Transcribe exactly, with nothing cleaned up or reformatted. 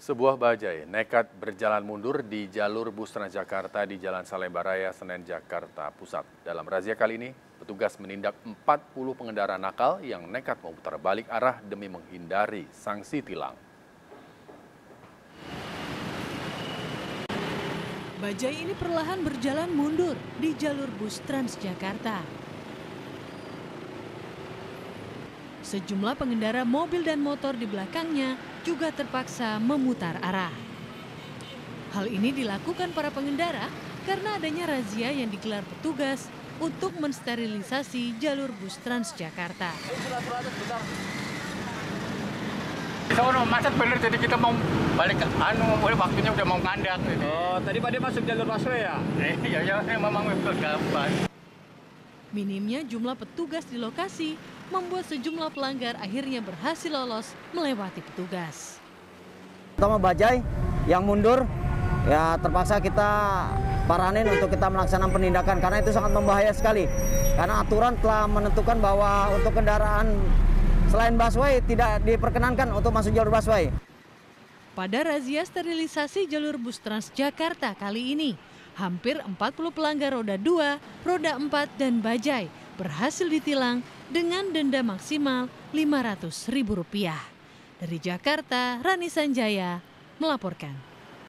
Sebuah bajai nekat berjalan mundur di jalur bus Transjakarta di Jalan Salemba Raya, Senen, Jakarta Pusat. Dalam razia kali ini, petugas menindak empat puluh pengendara nakal yang nekat memutar balik arah demi menghindari sanksi tilang. Bajai ini perlahan berjalan mundur di jalur bus Transjakarta. Sejumlah pengendara mobil dan motor di belakangnya juga terpaksa memutar arah. Hal ini dilakukan para pengendara karena adanya razia yang digelar petugas untuk mensterilisasi jalur bus Transjakarta. Sono macet bener, jadi kita mau balik anu boleh waktunya udah mau kandak. Oh, tadi Pak dia masuk jalur busway ya? Eh, ya ya memang gampang. Minimnya jumlah petugas di lokasi membuat sejumlah pelanggar akhirnya berhasil lolos melewati petugas. Terutama bajai yang mundur, ya terpaksa kita paranin untuk kita melaksanakan penindakan karena itu sangat membahaya sekali. Karena aturan telah menentukan bahwa untuk kendaraan selain busway tidak diperkenankan untuk masuk jalur busway. Pada razia sterilisasi jalur bus Transjakarta kali ini, hampir empat puluh pelanggar roda dua, roda empat, dan bajai berhasil ditilang dengan denda maksimal lima ratus ribu rupiah. Dari Jakarta, Rani Sanjaya melaporkan.